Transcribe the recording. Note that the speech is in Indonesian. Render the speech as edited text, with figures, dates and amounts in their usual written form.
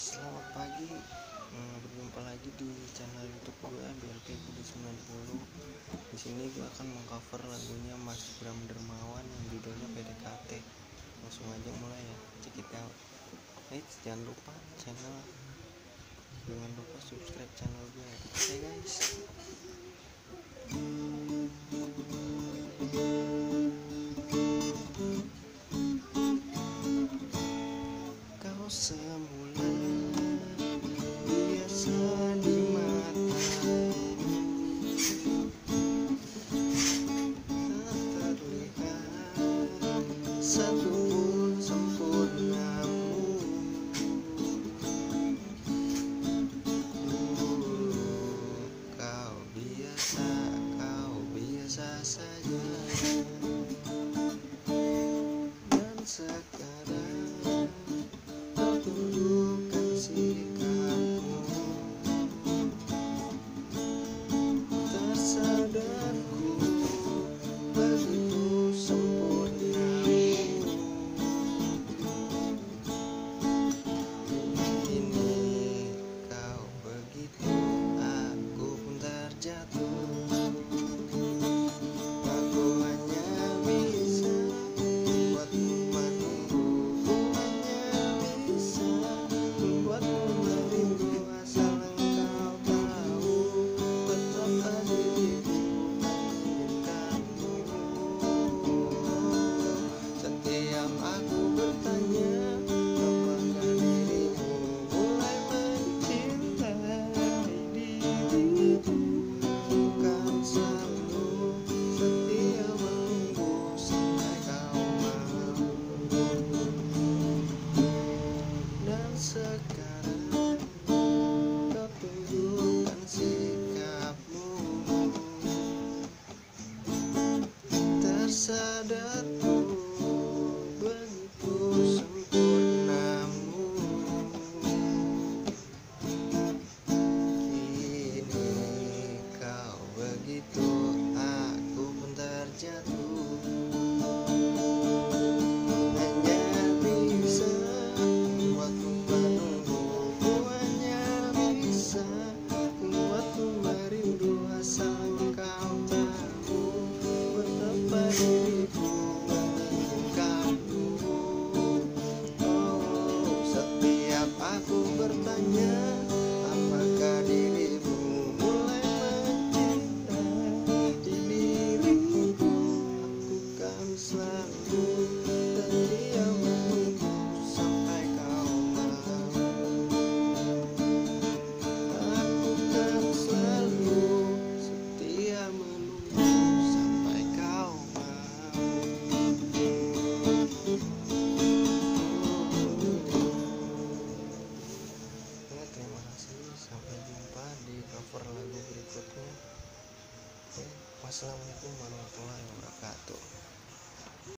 Selamat pagi, berjumpa lagi di channel YouTube gue BRT 90. Di sini gue akan mengcover lagunya Mas Bram Dermawan yang judulnya PDKT. Langsung aja mulai ya, check it out. Jangan lupa subscribe channel gue. Oke guys. Kau semula biasa di mata, tak terlihat satupun sempurnamu. Dulu kau biasa saja, dan sekarang tunjukkan sikapmu. Tersadarku begitu sempurnamu. Kini kau begitu, aku pun terjatuh. Aku hanya bisa buatmu sadarku begitu sempurnamu. Kini kau begitu, aku pun terjatuh. Hanya bisa buatku menunggu, hanya bisa buatku merindu. Asal engkau tahu betapa diriku menginginkanmu. Oh, setiap aku bertanya, apakah dirimu mulai mencintai diriku? Aku kan selalu terdiam menunggu sampai kau mau. Aku kan selalu setia menunggu sampai kau mau. Ya, terima kasih, sampai jumpa di cover lagu berikutnya. Wassalamualaikum warahmatullahi wabarakatuh.